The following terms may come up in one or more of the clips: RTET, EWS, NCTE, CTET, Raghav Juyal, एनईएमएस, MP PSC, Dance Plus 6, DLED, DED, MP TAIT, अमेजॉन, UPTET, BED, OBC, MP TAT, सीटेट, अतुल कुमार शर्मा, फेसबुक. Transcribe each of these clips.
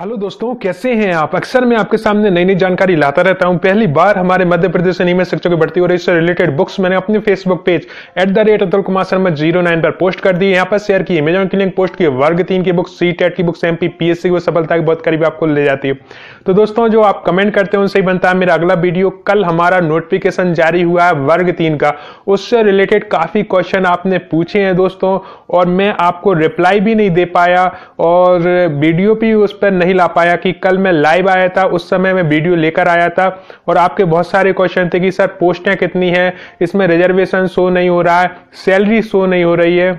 Hello दोस्तों, कैसे हैं आप। अक्सर मैं आपके सामने नई नई जानकारी लाता रहता हूं। पहली बार हमारे मध्य प्रदेश एनईएमएस शिक्षकों की भर्ती हो रही है, इससे रिलेटेड बुक्स मैंने अपने फेसबुक पेज @अतुल कुमार शर्मा 09 पर पोस्ट कर दी है। यहाँ पर शेयर की अमेजॉन की लिंक, पोस्ट की वर्ग 3 की बुक्स, सीटेट की बुक्स, MP PSC की सफलता के बहुत करीब आपको ले जाती है। तो दोस्तों, जो आप कमेंट करते हैं उनसे ही बनता है मेरा अगला वीडियो। कल हमारा नोटिफिकेशन जारी हुआ है वर्ग 3 का, उससे रिलेटेड काफी क्वेश्चन आपने पूछे हैं दोस्तों, और मैं आपको रिप्लाई भी नहीं दे पाया और वीडियो भी उस पर नहीं ला पाया कि कल मैं लाइव आया था, उस समय मैं वीडियो लेकर आया था और आपके बहुत सारे क्वेश्चन थे कि सर पोस्टें कितनी हैं, इसमें रिजर्वेशन शो नहीं हो रहा है, सैलरी शो नहीं हो रही है।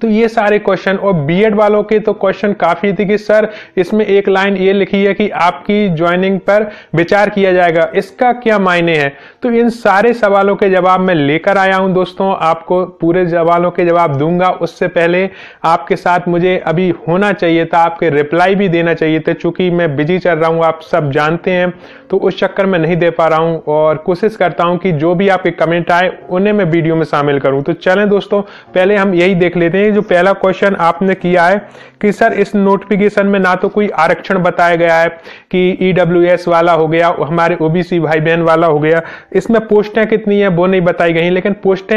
तो ये सारे क्वेश्चन, और बीएड वालों के तो क्वेश्चन काफी थे कि सर इसमें एक लाइन ये लिखी है कि आपकी ज्वाइनिंग पर विचार किया जाएगा, इसका क्या मायने हैं। तो इन सारे सवालों के जवाब मैं लेकर आया हूं दोस्तों, आपको पूरे सवालों के जवाब दूंगा। उससे पहले आपके साथ मुझे अभी होना चाहिए था, आपके रिप्लाई भी देना चाहिए था, चूंकि मैं बिजी चल रहा हूँ, आप सब जानते हैं, तो उस चक्कर में नहीं दे पा रहा हूँ और कोशिश करता हूँ कि जो भी आपके कमेंट आए उन्हें मैं वीडियो में शामिल करूँ। तो चलें दोस्तों, पहले हम यही देख लेते हैं। जो पहला क्वेश्चन आपने किया है कि सर इस नोटिफिकेशन में ना तो कोई आरक्षण बताया गया है कि EWS वाला हो गया, हमारे OBC भाई बहन वाला हो गया, इसमें पोस्टें कितनी है वो नहीं बताई गई। लेकिन पोस्टें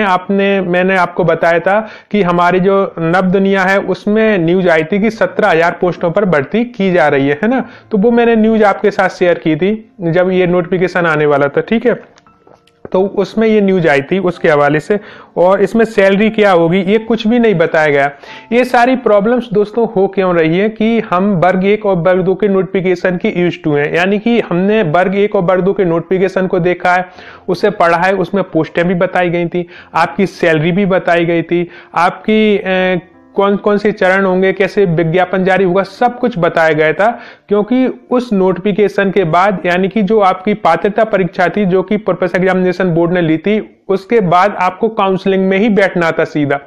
मैंने आपको बताया था कि हमारी जो नव दुनिया है उसमें न्यूज आई थी कि 17,000 पोस्टों पर भर्ती की जा रही है ना। तो वो मैंने न्यूज आपके साथ शेयर की थी जब ये नोटिफिकेशन आने वाला था, ठीक है। तो उसमें ये न्यूज आई थी उसके हवाले से, और इसमें सैलरी क्या होगी ये कुछ भी नहीं बताया गया। ये सारी प्रॉब्लम्स दोस्तों हो क्यों रही है कि हम वर्ग 1 और वर्ग 2 के नोटिफिकेशन की यूज टू हैं, यानी कि हमने वर्ग 1 और वर्ग 2 के नोटिफिकेशन को देखा है, उसे पढ़ा है, उसमें पोस्टें भी बताई गई थी, आपकी सैलरी भी बताई गई थी, आपकी कौन कौन से चरण होंगे, कैसे विज्ञापन जारी होगा, सब कुछ बताया गया था। क्योंकि उस नोटिफिकेशन के बाद, यानी कि जो आपकी पात्रता परीक्षा थी जो कि प्रोफेसर एग्जामिनेशन बोर्ड ने ली थी, उसके बाद आपको काउंसलिंग में ही बैठना था सीधा,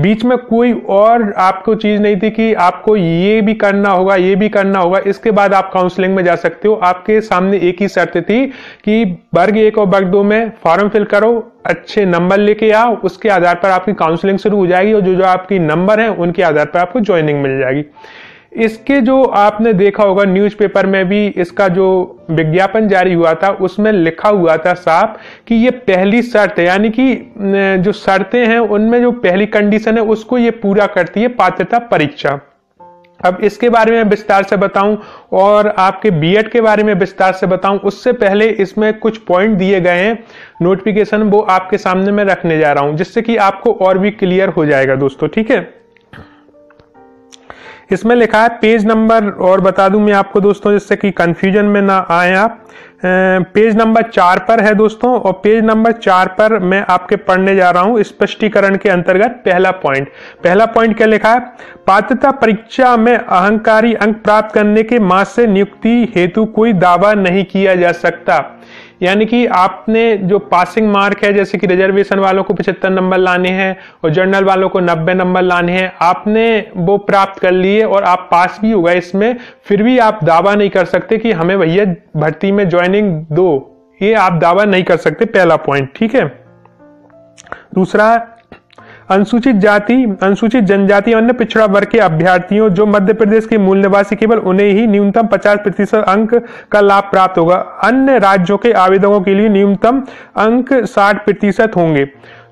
बीच में कोई और आपको चीज नहीं थी कि आपको ये भी करना होगा ये भी करना होगा, इसके बाद आप काउंसलिंग में जा सकते हो। आपके सामने एक ही शर्त थी कि वर्ग 1 और वर्ग 2 में फॉर्म फिल करो, अच्छे नंबर लेके आओ, उसके आधार पर आपकी काउंसलिंग शुरू हो जाएगी और जो जो आपकी नंबर है उनके आधार पर आपको ज्वाइनिंग मिल जाएगी। इसके जो आपने देखा होगा न्यूज़पेपर में भी इसका जो विज्ञापन जारी हुआ था उसमें लिखा हुआ था साफ कि ये पहली शर्त है, यानी कि जो शर्तें हैं उनमें जो पहली कंडीशन है उसको ये पूरा करती है पात्रता परीक्षा। अब इसके बारे में विस्तार से बताऊं और आपके बीएड के बारे में विस्तार से बताऊं उससे पहले इसमें कुछ पॉइंट दिए गए हैं नोटिफिकेशन, वो आपके सामने मैं रखने जा रहा हूं जिससे कि आपको और भी क्लियर हो जाएगा दोस्तों, ठीक है। इसमें लिखा है पेज नंबर, और बता दूं मैं आपको दोस्तों जिससे कि कंफ्यूजन में ना आए आप, पेज नंबर 4 पर है दोस्तों, और पेज नंबर 4 पर मैं आपके पढ़ने जा रहा हूं स्पष्टीकरण के अंतर्गत। पहला पॉइंट क्या लिखा है, पात्रता परीक्षा में अहंकारी अंक प्राप्त करने के मार्ग से नियुक्ति हेतु कोई दावा नहीं किया जा सकता। यानी कि आपने जो पासिंग मार्क है, जैसे कि रिजर्वेशन वालों को 75 नंबर लाने हैं और जनरल वालों को 90 नंबर लाने हैं, आपने वो प्राप्त कर लिए और आप पास भी हो गए इसमें, फिर भी आप दावा नहीं कर सकते कि हमें भैया भर्ती में ज्वाइनिंग दो, ये आप दावा नहीं कर सकते, पहला पॉइंट, ठीक है। दूसरा, अनुसूचित जाति अनुसूचित जनजाति अन्य पिछड़ा वर्ग के अभ्यर्थियों जो मध्य प्रदेश के मूल निवासी केवल उन्हें ही न्यूनतम 50% अंक का लाभ प्राप्त होगा, अन्य राज्यों के आवेदकों के लिए न्यूनतम अंक 60% होंगे।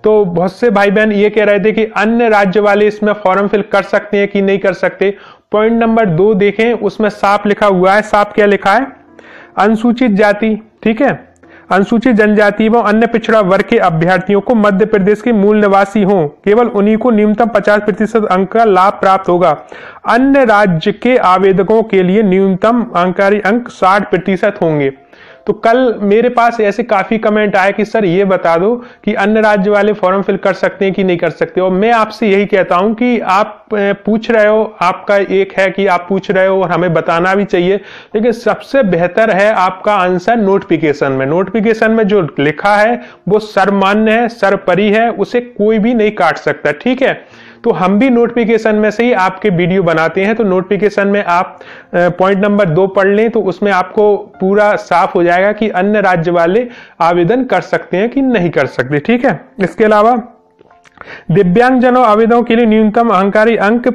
तो बहुत से भाई बहन ये कह रहे थे कि अन्य राज्य वाले इसमें फॉर्म फिल कर सकते हैं कि नहीं कर सकते। पॉइंट नंबर 2 देखें, उसमें साफ लिखा हुआ है, साफ क्या लिखा है, अनुसूचित जाति, ठीक है, अनुसूचित जनजाति व अन्य पिछड़ा वर्ग के अभ्यर्थियों को मध्य प्रदेश के मूल निवासी हों केवल उन्हीं को न्यूनतम 50% अंक का लाभ प्राप्त होगा, अन्य राज्य के आवेदकों के लिए न्यूनतम आंकारी अंक 60% होंगे। तो कल मेरे पास ऐसे काफी कमेंट आए कि सर ये बता दो कि अन्य राज्य वाले फॉर्म फिल कर सकते हैं कि नहीं कर सकते, और मैं आपसे यही कहता हूं कि आप पूछ रहे हो, आपका एक है कि आप पूछ रहे हो और हमें बताना भी चाहिए, लेकिन सबसे बेहतर है आपका आंसर नोटिफिकेशन में। नोटिफिकेशन में जो लिखा है वो सर्वमान्य है, सर्वपरि है, उसे कोई भी नहीं काट सकता, ठीक है। तो हम भी नोटिफिकेशन में से ही आपके वीडियो बनाते हैं, तो नोटिफिकेशन में आप पॉइंट नंबर 2 पढ़ लें तो उसमें आपको पूरा साफ हो जाएगा कि अन्य राज्य वाले आवेदन कर सकते हैं कि नहीं कर सकते, ठीक है। इसके अलावा दिव्यांगजनों आवेदकों के लिए न्यूनतम अहंकारी अंक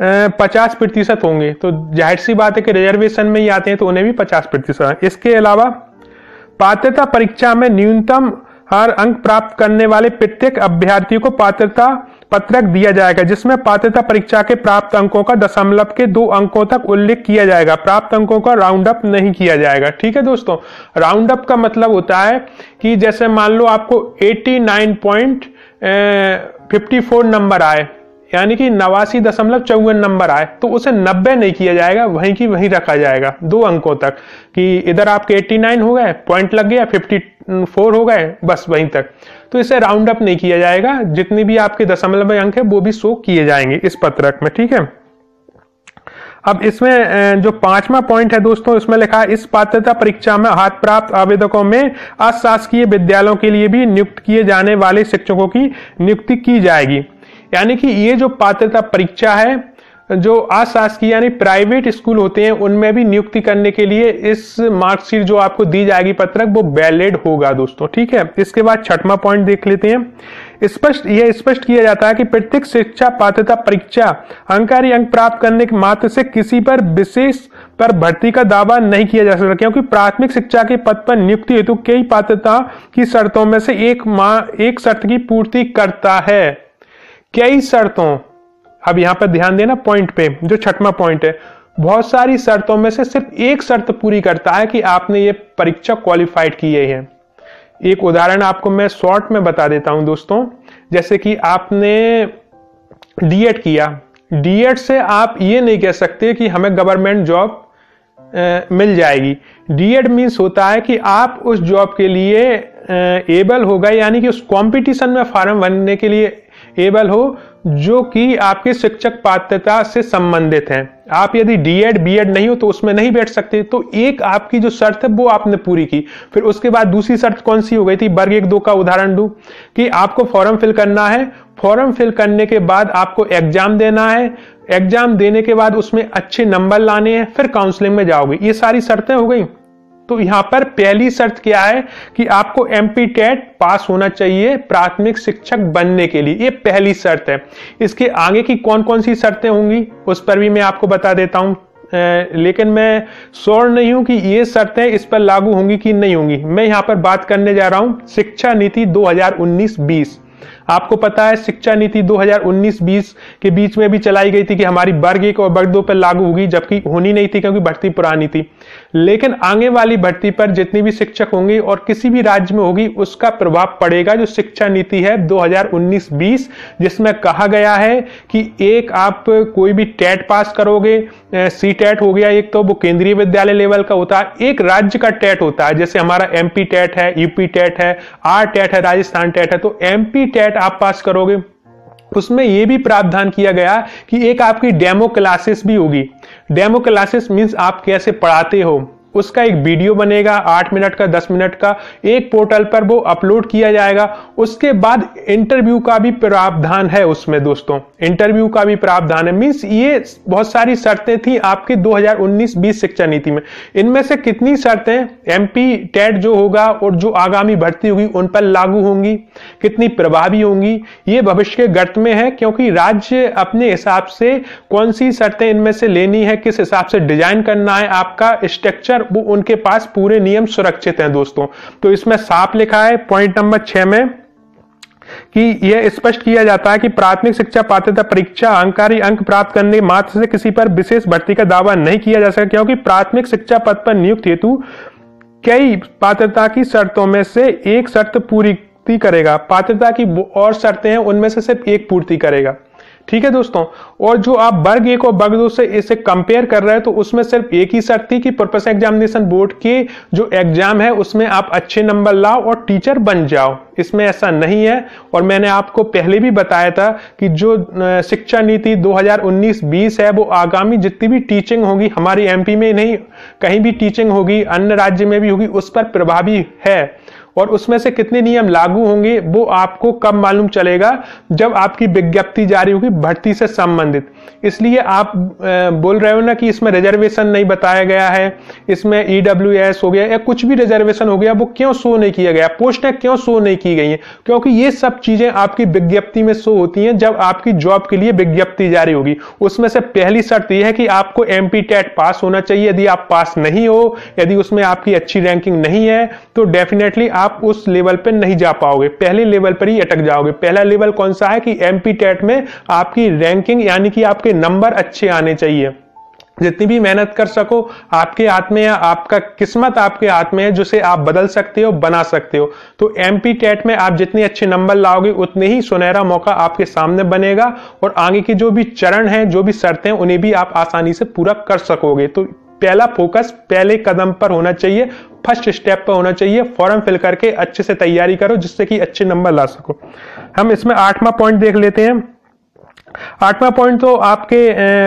50% होंगे, तो जाहिर सी बात है कि रिजर्वेशन में ही आते हैं तो उन्हें भी 50%। इसके अलावा पात्रता परीक्षा में न्यूनतम हर अंक प्राप्त करने वाले प्रत्येक अभ्यर्थी को पात्रता पत्रक दिया जाएगा, जिसमें पात्रता परीक्षा के प्राप्त अंकों का दशमलव के 2 अंकों तक उल्लेख किया जाएगा। प्राप्त अंकों का राउंड अप नहीं किया जाएगा। ठीक है दोस्तों, राउंड अप का मतलब होता है कि जैसे मान लो आपको 89.54 नंबर आए, यानी कि 89.54 नंबर आए, तो उसे 90 नहीं किया जाएगा, वहीं की वहीं रखा जाएगा 2 अंकों तक, कि इधर आपके 89 हो गए, पॉइंट लग गया, 54 हो गए, बस वहीं तक। तो इसे राउंड अप नहीं किया जाएगा, जितने भी आपके दशमलव अंक है वो भी शो किए जाएंगे इस पत्रक में। ठीक है, अब इसमें जो 5वां पॉइंट है दोस्तों, इसमें लिखा है इस पात्रता परीक्षा में हाथ प्राप्त आवेदकों में अशासकीय विद्यालयों के लिए भी नियुक्त किए जाने वाले शिक्षकों की नियुक्ति की जाएगी। यानी कि ये जो पात्रता परीक्षा है, जो अशासकीय यानी प्राइवेट स्कूल होते हैं उनमें भी नियुक्ति करने के लिए इस मार्कशीट जो आपको दी जाएगी पत्रक, वो वैलिड होगा दोस्तों। ठीक है, इसके बाद 6वां पॉइंट देख लेते हैं। स्पष्ट किया जाता है कि प्रत्येक शिक्षा पात्रता परीक्षा अंकारी अंक प्राप्त करने के मात्र से किसी पर विशेष पर भर्ती का दावा नहीं किया जा सकता, क्योंकि प्राथमिक शिक्षा के पद पर नियुक्ति हेतु कई पात्रता की शर्तों में से एक शर्त की पूर्ति करता है। कई शर्तों, अब यहां पर ध्यान देना पॉइंट पे, जो 6वां पॉइंट है, बहुत सारी शर्तों में से सिर्फ एक शर्त पूरी करता है कि आपने ये परीक्षा क्वालिफाइड की है। एक उदाहरण आपको मैं शॉर्ट में बता देता हूं दोस्तों, जैसे कि आपने डीएड किया, डीएड से आप ये नहीं कह सकते कि हमें गवर्नमेंट जॉब मिल जाएगी। डीएड मीन्स होता है कि आप उस जॉब के लिए एबल हो गए, यानी कि उस कॉम्पिटिशन में फॉर्म भरने के लिए एबल हो जो कि आपके शिक्षक पात्रता से संबंधित हैं। आप यदि डीएड बीएड नहीं हो तो उसमें नहीं बैठ सकते। तो एक आपकी जो शर्त है वो आपने पूरी की। फिर उसके बाद दूसरी शर्त कौन सी हो गई थी, वर्ग 1-2 का उदाहरण दूं कि आपको फॉर्म फिल करना है, फॉर्म फिल करने के बाद आपको एग्जाम देना है, एग्जाम देने के बाद उसमें अच्छे नंबर लाने हैं, फिर काउंसलिंग में जाओगे। ये सारी शर्तें हो गई। तो यहाँ पर पहली शर्त क्या है कि आपको MP TAIT पास होना चाहिए प्राथमिक शिक्षक बनने के लिए, ये पहली शर्त है। इसके आगे की कौन कौन सी शर्तें होंगी उस पर भी मैं आपको बता देता हूँ, लेकिन मैं श्योर नहीं हूँ कि ये शर्तें इस पर लागू होंगी कि नहीं होंगी। मैं यहाँ पर बात करने जा रहा हूँ शिक्षा नीति 2019-20। आपको पता है शिक्षा नीति 2019-20 के बीच में भी चलाई गई थी कि हमारी वर्ग 1 और वर्ग 2 पर लागू होगी, जबकि होनी नहीं थी क्योंकि भर्ती पुरानी थी। लेकिन आगे वाली भर्ती पर जितनी भी शिक्षक होंगे और किसी भी राज्य में होगी उसका प्रभाव पड़ेगा, जो शिक्षा नीति है 2019-20, जिसमें कहा गया है कि एक आप कोई भी टेट पास करोगे, CTET हो गया एक, तो वो केंद्रीय विद्यालय लेवल का होता है, एक राज्य का टेट होता है, जैसे हमारा MP टेट है, UPTET है, RTET है, राजस्थान टेट है। तो MP टेट आप पास करोगे, उसमें यह भी प्रावधान किया गया कि एक आपकी डेमो क्लासेस भी होगी। डेमो क्लासेस मींस आप कैसे पढ़ाते हो उसका एक वीडियो बनेगा 8 मिनट का, 10 मिनट का, एक पोर्टल पर वो अपलोड किया जाएगा। उसके बाद इंटरव्यू का भी प्रावधान है उसमें दोस्तों, इंटरव्यू का भी प्रावधान है। मींस ये बहुत सारी शर्तें थी आपकी 2019-20 शिक्षा नीति में। इनमें से कितनी शर्तें MP TAIT जो होगा और जो आगामी भर्ती होगी उन पर लागू होंगी, कितनी प्रभावी होंगी, ये भविष्य के गर्त में है, क्योंकि राज्य अपने हिसाब से कौन सी शर्तें इनमें से लेनी है, किस हिसाब से डिजाइन करना है आपका स्ट्रक्चर, वो उनके पास पूरे नियम सुरक्षित हैं दोस्तों। तो इसमें साफ लिखा है पॉइंट नंबर 6 में कि यह स्पष्ट किया जाता है कि प्राथमिक शिक्षा पात्रता परीक्षा अंकारी अंक प्राप्त करने मात्र से किसी पर विशेष भर्ती का दावा नहीं किया जा सकता, क्योंकि प्राथमिक शिक्षा पद पर नियुक्ति हेतु कई पात्रता की शर्तों में से एक शर्त पूरी करेगा। पात्रता की और शर्तें हैं उनमें से सिर्फ एक पूर्ति करेगा। ठीक है दोस्तों, और जो आप वर्ग 1 और वर्ग 2 से इसे कंपेयर कर रहे हैं तो उसमें सिर्फ एक ही शर्त थी कि प्रोफेशनल एग्जामिनेशन बोर्ड के जो एग्जाम है उसमें आप अच्छे नंबर लाओ और टीचर बन जाओ। इसमें ऐसा नहीं है, और मैंने आपको पहले भी बताया था कि जो शिक्षा नीति 2019-20 है वो आगामी जितनी भी टीचिंग होगी हमारी MP में नहीं, कहीं भी टीचिंग होगी, अन्य राज्य में भी होगी, उस पर प्रभावी है। और उसमें से कितने नियम लागू होंगे वो आपको कब मालूम चलेगा, जब आपकी विज्ञप्ति जारी होगी भर्ती से संबंधित। इसलिए आप बोल रहे हो ना कि इसमें रिजर्वेशन नहीं बताया गया है, इसमें EWS हो गया या कुछ भी रिजर्वेशन हो गया, वो क्यों शो नहीं किया गया, पोस्टें क्यों शो नहीं की गई हैं, क्योंकि ये सब चीजें आपकी विज्ञप्ति में शो होती हैं जब आपकी जॉब के लिए विज्ञप्ति जारी होगी। उसमें से पहली शर्त यह है कि आपको MP TAT पास होना चाहिए। यदि आप पास नहीं हो, यदि उसमें आपकी अच्छी रैंकिंग नहीं है, तो डेफिनेटली आप उस लेवल पर नहीं जा पाओगे, पहले लेवल पर ही अटक जाओगे। पहला लेवल कौन सा है कि MP TAT में आपकी रैंकिंग यानी कि आपके नंबर अच्छे आने चाहिए। जितनी भी मेहनत कर सको आपके हाथ में है, आपका किस्मत आपके हाथ में है, जिसे आप बदल सकते हो, बना सकते हो। तो MP TAT में आप जितने अच्छे नंबर लाओगे उतने ही सुनहरा मौका आपके सामने बनेगा और आगे के जो भी चरण हैं, जो भी शर्तें हैं, उन्हें भी आप आसानी से पूरा कर सकोगे। तो पहला फोकस पहले कदम पर होना चाहिए, फर्स्ट स्टेप पर होना चाहिए। फॉर्म फिल करके अच्छे से तैयारी करो जिससे कि अच्छे नंबर ला सको। हम इसमें 8वां पॉइंट देख लेते हैं। 8वां पॉइंट तो आपके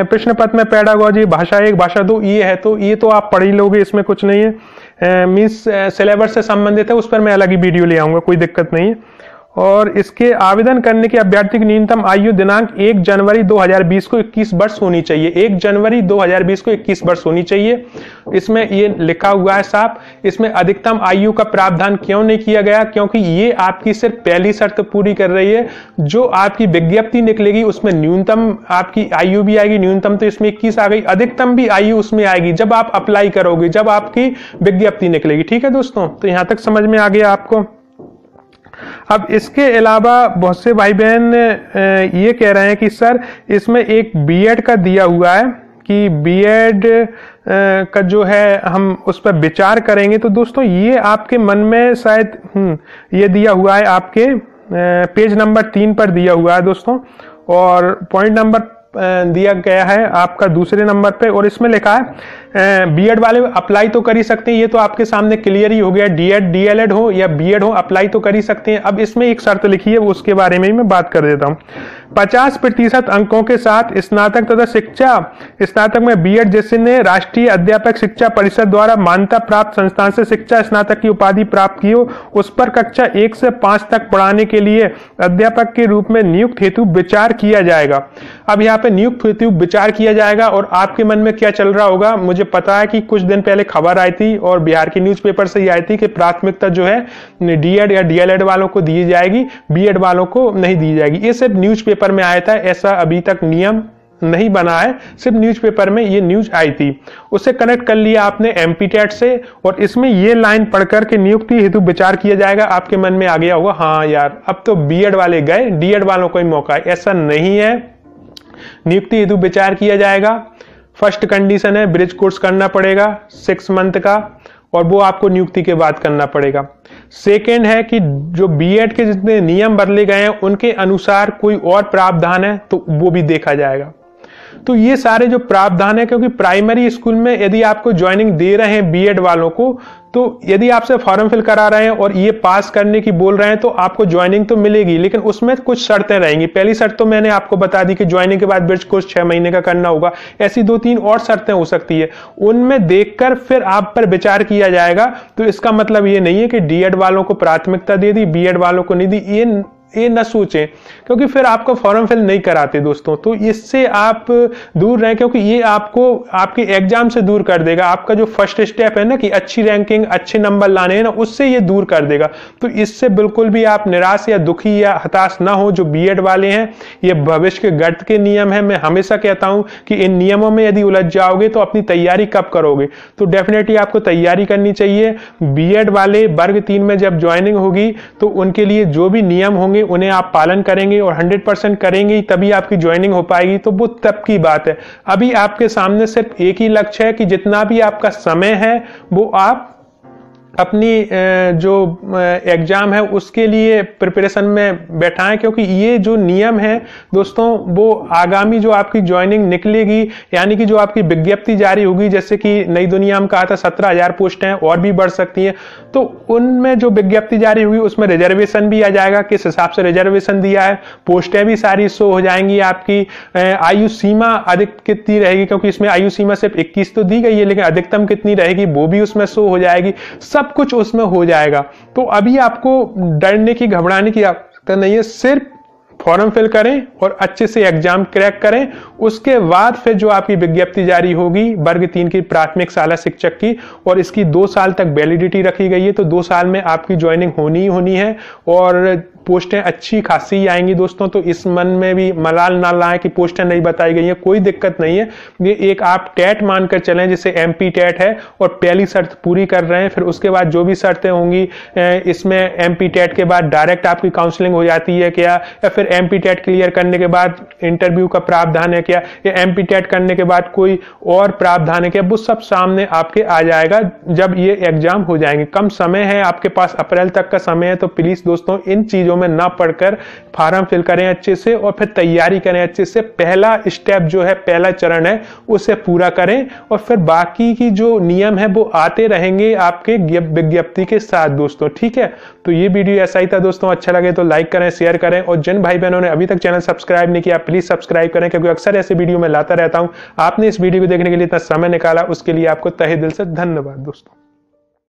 प्रश्न पत्र में पेडागॉजी, भाषा 1, भाषा 2 ये है, तो ये तो आप पढ़ ही लोगे, इसमें कुछ नहीं है। मींस सिलेबस से संबंधित है, उस पर मैं अलग ही वीडियो ले आऊंगा, कोई दिक्कत नहीं है। और इसके आवेदन करने के अभ्यर्थी की न्यूनतम आयु दिनांक 1 जनवरी 2020 को 21 वर्ष होनी चाहिए। 1 जनवरी 2020 को 21 वर्ष होनी चाहिए, इसमें ये लिखा हुआ है साहब। इसमें अधिकतम आयु का प्रावधान क्यों नहीं किया गया, क्योंकि ये आपकी सिर्फ पहली शर्त पूरी कर रही है। जो आपकी विज्ञप्ति निकलेगी उसमें न्यूनतम आपकी आयु भी आएगी, न्यूनतम तो इसमें 21 आ गई, अधिकतम भी आयु उसमें आएगी जब आप अप्लाई करोगे, जब आपकी विज्ञप्ति निकलेगी। ठीक है दोस्तों, तो यहाँ तक समझ में आ गया आपको। अब इसके अलावा बहुत से भाई बहन ये कह रहे हैं कि सर इसमें एक BED का दिया हुआ है कि BED का जो है हम उस पर विचार करेंगे। तो दोस्तों ये आपके मन में शायद ये दिया हुआ है, आपके पेज नंबर 3 पर दिया हुआ है दोस्तों, और पॉइंट नंबर दिया गया है आपका दूसरे नंबर पे, और इसमें लिखा है BED वाले अप्लाई तो कर ही सकते हैं, ये तो आपके सामने क्लियर ही हो गया। DLED हो या BED हो, अप्लाई तो कर ही सकते हैं। अब इसमें एक शर्त लिखी है, वो उसके बारे में ही मैं बात कर देता हूं। 50% अंकों के साथ स्नातक तथा शिक्षा स्नातक में BED जिसने राष्ट्रीय अध्यापक शिक्षा परिषद द्वारा मान्यता प्राप्त संस्थान से शिक्षा स्नातक की उपाधि प्राप्त की हो, उस पर कक्षा 1 से 5 तक पढ़ाने के लिए अध्यापक के रूप में नियुक्त हेतु विचार किया जाएगा। अब यहाँ पे नियुक्त हेतु विचार किया जाएगा, और आपके मन में क्या चल रहा होगा, मुझे पता है कि कुछ दिन पहले खबर आई थी और बिहार के न्यूज़पेपर से ही आई थी कि प्राथमिकता जो है DED या DLED वालों को दी जाएगी, BED वालों को नहीं दी जाएगी। ये सिर्फ न्यूज़पेपर में आया था, ऐसा अभी तक नियम नहीं बना है, सिर्फ न्यूज़पेपर में ये न्यूज आई थी, उसे कनेक्ट कर लिया आपने MP TAT से, और इसमें ये लाइन पढ़कर के नियुक्ति हेतु विचार किया जाएगा, आपके मन में आ गया होगा हाँ यार अब तो BED वाले गए, DED वालों को ही मौका है। ऐसा नहीं है, नियुक्ति हेतु विचार किया जाएगा। फर्स्ट कंडीशन है ब्रिज कोर्स करना पड़ेगा 6 महीने का, और वो आपको नियुक्ति के बाद करना पड़ेगा। सेकेंड है कि जो BED के जितने नियम बदले गए हैं उनके अनुसार कोई और प्रावधान है तो वो भी देखा जाएगा। तो ये सारे जो प्रावधान है, क्योंकि प्राइमरी स्कूल में यदि आपको ज्वाइनिंग दे रहे हैं BED वालों को, तो यदि आपसे फॉर्म फिल करा रहे हैं और ये पास करने की बोल रहे हैं तो आपको ज्वाइनिंग तो मिलेगी, लेकिन उसमें कुछ शर्तें रहेंगी। पहली शर्त तो मैंने आपको बता दी कि ज्वाइनिंग के बाद ब्रिज कोर्स 6 महीने का करना होगा। ऐसी 2-3 और शर्तें हो सकती है, उनमें देखकर फिर आप पर विचार किया जाएगा। तो इसका मतलब ये नहीं है कि DED वालों को प्राथमिकता दे दी, BED वालों को नहीं दी, ये ना सोचें, क्योंकि फिर आपको फॉर्म फिल नहीं कराते दोस्तों। तो इससे आप दूर रहें, क्योंकि ये आपको आपके एग्जाम से दूर कर देगा। आपका जो फर्स्ट स्टेप है ना कि अच्छी रैंकिंग, अच्छे नंबर लाने हैं ना, उससे ये दूर कर देगा। तो इससे बिल्कुल भी आप निराश या दुखी या हताश ना हो। जो BED वाले हैं ये भविष्य के गर्त के नियम है, मैं हमेशा कहता हूँ कि इन नियमों में यदि उलझ जाओगे तो अपनी तैयारी कब करोगे। तो डेफिनेटली आपको तैयारी करनी चाहिए। BED वाले वर्ग 3 में जब ज्वाइनिंग होगी तो उनके लिए जो भी नियम होंगे उन्हें आप पालन करेंगे और 100% करेंगे, तभी आपकी ज्वाइनिंग हो पाएगी। तो वो तब की बात है, अभी आपके सामने सिर्फ एक ही लक्ष्य है कि जितना भी आपका समय है वो आप अपनी जो एग्जाम है उसके लिए प्रिपरेशन में बैठाएं, क्योंकि ये जो नियम है दोस्तों वो आगामी जो आपकी ज्वाइनिंग निकलेगी यानी कि जो आपकी विज्ञप्ति जारी होगी, जैसे कि नई दुनिया में कहा था 17,000 पोस्ट हैं और भी बढ़ सकती हैं, तो उनमें जो विज्ञप्ति जारी होगी उसमें रिजर्वेशन भी आ जाएगा, किस हिसाब से रिजर्वेशन दिया है, पोस्टें भी सारी शो हो जाएंगी। आपकी आयु सीमा अधिक कितनी रहेगी, क्योंकि इसमें आयु सीमा सिर्फ 21 तो दी गई है, लेकिन अधिकतम कितनी रहेगी वो भी उसमें शो हो जाएगी। सब कुछ उसमें हो जाएगा। तो अभी आपको डरने की घबराने की आवश्यकता नहीं है, सिर्फ फॉर्म फिल करें और अच्छे से एग्जाम क्रैक करें। उसके बाद फिर जो आपकी विज्ञप्ति जारी होगी वर्ग 3 की प्राथमिक शाला शिक्षक की, और इसकी 2 साल तक वैलिडिटी रखी गई है, तो 2 साल में आपकी ज्वाइनिंग होनी ही होनी है और पोस्टें अच्छी खासी ही आएंगी दोस्तों। तो इस मन में भी मलाल ना लाएं कि पोस्टें नहीं बताई गई हैं, कोई दिक्कत नहीं है। ये एक आप टैट मानकर चलें जिसे MP टैट है, और पहली शर्त पूरी कर रहे हैं, फिर उसके बाद जो भी शर्तें होंगी इसमें MP टैट के बाद डायरेक्ट आपकी काउंसलिंग हो जाती है क्या, या फिर MP टैट क्लियर करने के बाद इंटरव्यू का प्रावधान है क्या, या MP टैट करने के बाद कोई और प्रावधान है क्या, वो सब सामने आपके आ जाएगा जब ये एग्जाम हो जाएंगे। कम समय है आपके पास, अप्रैल तक का समय है, तो प्लीज दोस्तों इन चीजों में ना पढ़कर फार्म फिल करें अच्छे से और फिर तैयारी करें अच्छे से। पहला स्टेप जो है, पहला चरण है, उसे पूरा करें और फिर बाकी की जो नियम है वो आते रहेंगे आपके विज्ञप्ति के साथ दोस्तों, ठीक है। तो ये वीडियो ऐसा ही था दोस्तों, अच्छा लगे तो लाइक करें, शेयर करें, और जिन भाई बहनों ने अभी तक चैनल सब्सक्राइब नहीं किया प्लीज सब्सक्राइब करें, क्योंकि अक्सर ऐसे वीडियो में लाता रहता हूं। आपने इस वीडियो को देखने के लिए इतना समय निकाला, उसके लिए आपको तहे दिल से धन्यवाद दोस्तों।